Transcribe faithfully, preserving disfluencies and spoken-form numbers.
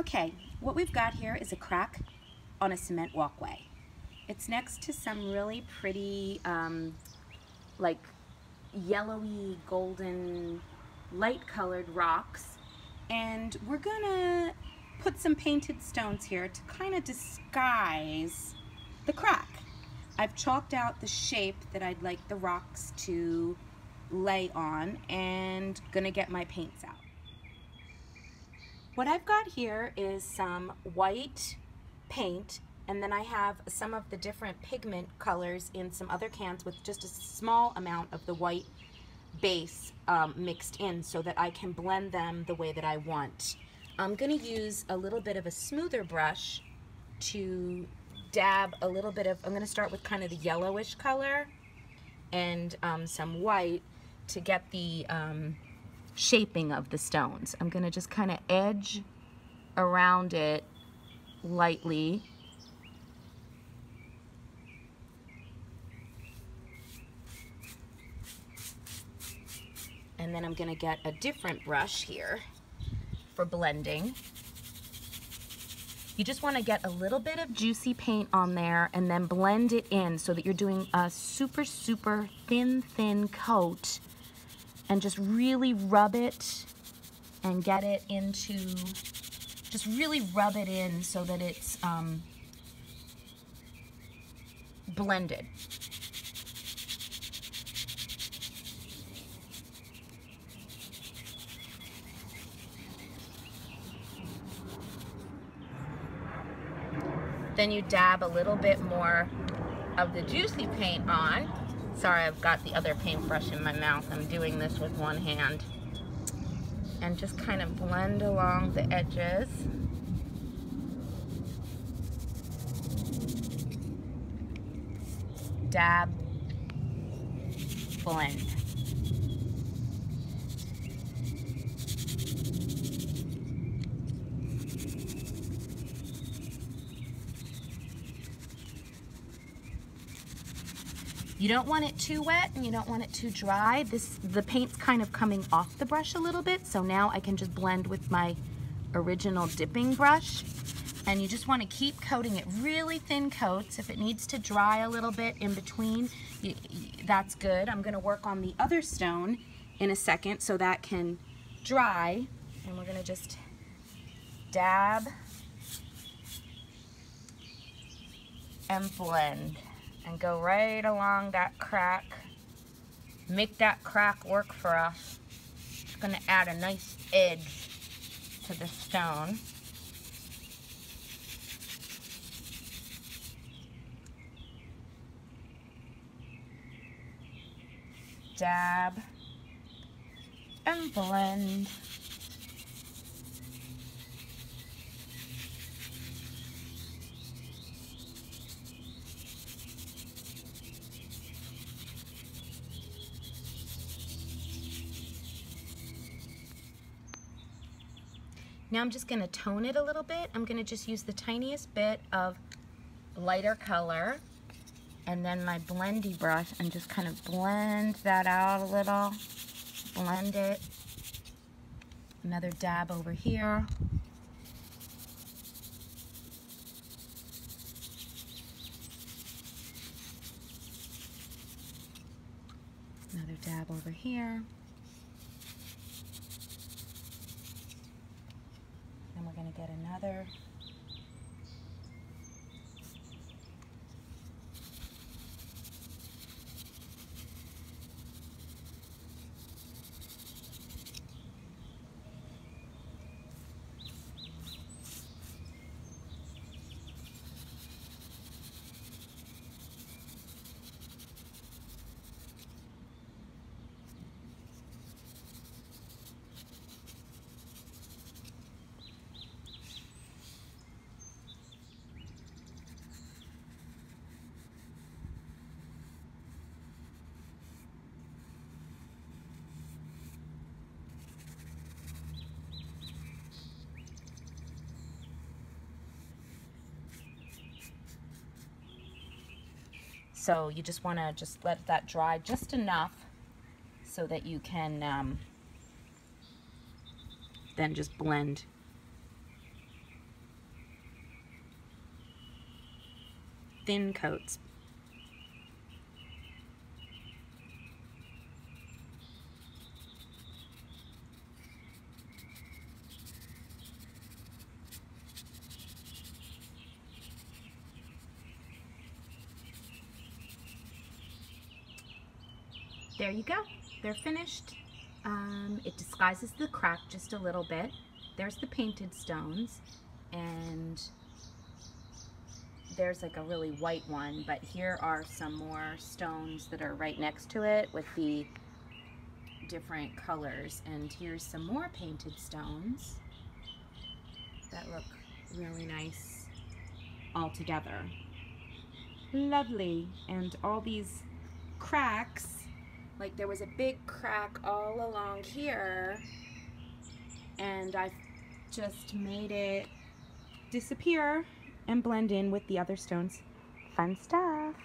Okay, what we've got here is a crack on a cement walkway. It's next to some really pretty, um, like yellowy, golden, light-colored rocks, and we're gonna put some painted stones here to kind of disguise the crack. I've chalked out the shape that I'd like the rocks to lay on and gonna get my paints out. What I've got here is some white paint, and then I have some of the different pigment colors in some other cans with just a small amount of the white base um, mixed in so that I can blend them the way that I want. I'm going to use a little bit of a smoother brush to dab a little bit of, I'm going to start with kind of the yellowish color and um, some white to get the um, shaping of the stones. I'm going to just kind of edge around it lightly. And then I'm going to get a different brush here for blending. You just want to get a little bit of juicy paint on there and then blend it in so that you're doing a super, super thin, thin coat, and just really rub it and get it into, just really rub it in so that it's um, blended. Then you dab a little bit more of the juicy paint on. Sorry, I've got the other paintbrush in my mouth. I'm doing this with one hand. And just kind of blend along the edges. Dab, blend. You don't want it too wet and you don't want it too dry. This, the paint's kind of coming off the brush a little bit, so now I can just blend with my original dipping brush. And you just want to keep coating it really thin coats. If it needs to dry a little bit in between, you, you, that's good. I'm going to work on the other stone in a second so that can dry. And we're going to just dab and blend. And go right along that crack. Make that crack work for us. It's going to add a nice edge to the stone. Dab and blend. Now I'm just going to tone it a little bit. I'm going to just use the tiniest bit of lighter color and then my blendy brush and just kind of blend that out a little. Blend it. Another dab over here. Another dab over here. Going to get another. So you just want to just let that dry just enough so that you can um, then just blend thin coats. There you go, they're finished. Um, it disguises the crack just a little bit. There's the painted stones, and there's like a really white one, but here are some more stones that are right next to it with the different colors. And here's some more painted stones that look really nice all together. Lovely. And all these cracks, like there was a big crack all along here, and I just made it disappear and blend in with the other stones. Fun stuff.